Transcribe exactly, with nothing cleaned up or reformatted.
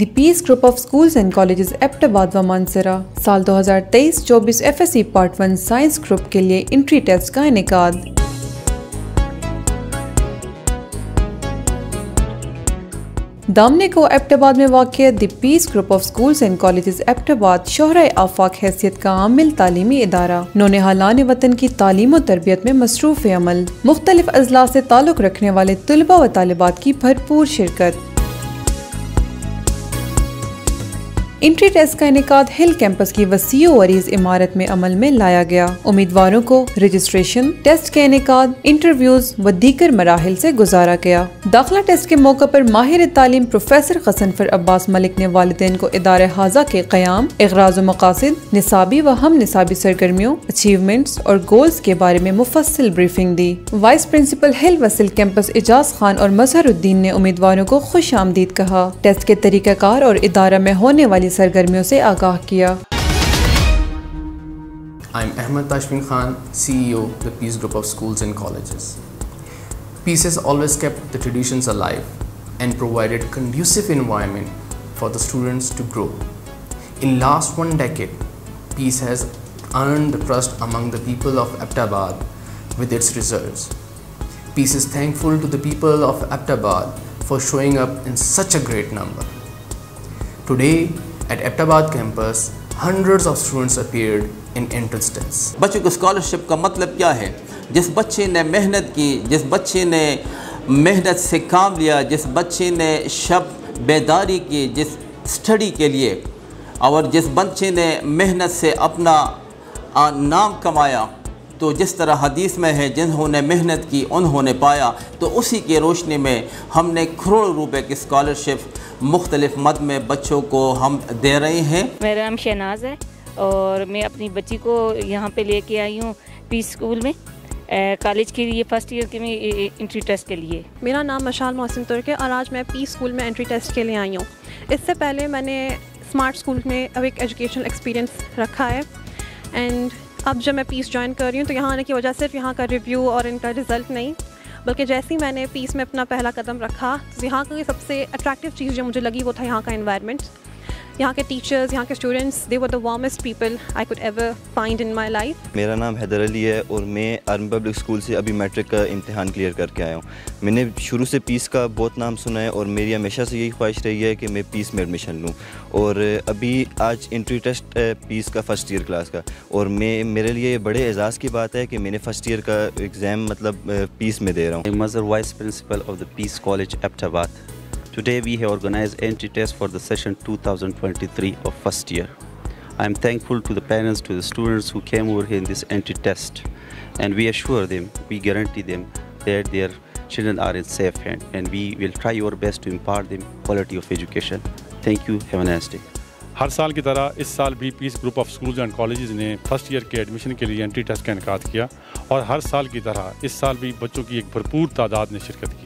The peace group of schools and colleges Abbottabad व मानसेरा साल दो हज़ार तेईस चौबीस F S C part one science group के लिए इंट्री टेस्ट का इनेकाद। दामने को एबटाबाद में वाक़ the peace group of schools and colleges Abbottabad शोहरा आफाक हैसियत का आमिल तालीमी इदारा नोने हालान वतन की तालीम और तरबियत में मसरूफ़ अमल मुख्तलिफ अजला से ताल्लुक़ रखने वाले तलबा व तालिबात की भरपूर शिरकत। इंट्री टेस्ट का इनेकाद हिल कैंपस की वसीअ व अरीज़ इमारत में अमल में लाया गया। उम्मीदवारों को रजिस्ट्रेशन, टेस्ट के इनेकाद, इंटरव्यूज व दीगर मराहिल से गुजारा गया। दाखिला टेस्ट के मौके पर माहिर तालीम प्रोफेसर खसनफर अब्बास मलिक ने वालिदैन को इदारे हाजा के क़याम, इग़राज़ व मक़ासिद, निसाबी व हम निसाबी सरगर्मियों, अचीवमेंट्स और गोल्स के बारे में मुफस्सिल ब्रीफिंग दी। वाइस प्रिंसिपल हिल वसील कैंपस एजाज खान और मजहरुद्दीन ने उम्मीदवारों को खुश आमदीद कहा, टेस्ट के तरीक़ाकार और इदारा में होने वाली सरगर्मियों से आगाह किया। I am Ahmed Tashmeen Khan, C E O, the peace group of schools and colleges. Peace has always kept the traditions alive and provided conducive environment for the students to grow. In last one decade, peace has earned the trust among the people of Abtababad with its results. Peace is thankful to the people of Abtababad for showing up in such a great number. Today, at Abtababad campus, hundreds of students appeared in entrance tests. बच्चों को scholarship का मतलब क्या है? जिस बच्चे ने मेहनत की, जिस बच्चे ने मेहनत से काम लिया, जिस बच्चे ने शब बेदारी की जिस स्टडी के लिए, और जिस बच्चे ने मेहनत से अपना नाम कमाया, तो जिस तरह हदीस में है जिन्होंने मेहनत की उन्होंने पाया, तो उसी के रोशनी में हमने करोड़ों रुपए की स्कॉलरशिप मुख्तलिफ मद में बच्चों को हम दे रहे हैं। मेरा नाम शहनाज है और मैं अपनी बच्ची को यहाँ पर लेके आई हूँ पीस स्कूल में कॉलेज के लिए फर्स्ट ईयर के में इंट्री टेस्ट के लिए। मेरा नाम मशाल मोहसिन तुर्क है और आज मैं पीस स्कूल में इंट्री टेस्ट के लिए आई हूँ। इससे पहले मैंने स्मार्ट स्कूल में अब एक एजुकेशनल एक्सपीरियंस रखा है एंड अब जब मैं पीस ज्वाइन कर रही हूँ तो यहाँ आने की वजह सिर्फ यहाँ का रिव्यू और इनका रिज़ल्ट नहीं, बल्कि जैसे ही मैंने पीस में अपना पहला कदम रखा तो यहाँ की सबसे अट्रैक्टिव चीज़ जो मुझे लगी वो था यहाँ का एनवायरनमेंट, यहाँ के टीचर्स, यहाँ के students, they were the warmest people I could ever find in my life. मेरा नाम हैदर अली है और मैं आर्मी पब्लिक स्कूल से अभी मैट्रिक का इम्तिहान क्लियर करके आया हूँ। मैंने शुरू से पीस का बहुत नाम सुना है और मेरी हमेशा से यही ख्वाहिश रही है कि मैं पीस में एडमिशन लूँ और अभी आज इंट्री टेस्ट पीस का फ़र्स्ट ईयर क्लास का, और मैं मेरे लिए बड़े एजाज़ की बात है कि मैंने फ़र्स्ट ईयर का एग्ज़ाम मतलब पीस में दे रहा हूँ। Mazhar vice principal of the peace college Abbottabad. Today we have organized entry test for the session two thousand twenty-three of first year. I am thankful to the parents, to the students who came over here in this entry test, and we assure them, we guarantee them that their children are in safe hands, and we will try our best to impart them quality of education. Thank you. Have a nice day. हर साल की तरह इस साल भी peace group of schools and colleges ने first year के admission के लिए एंट्री टेस्ट का इनकार किया और हर साल की तरह इस साल भी बच्चों की एक भरपूर तादाद ने शिरकत की।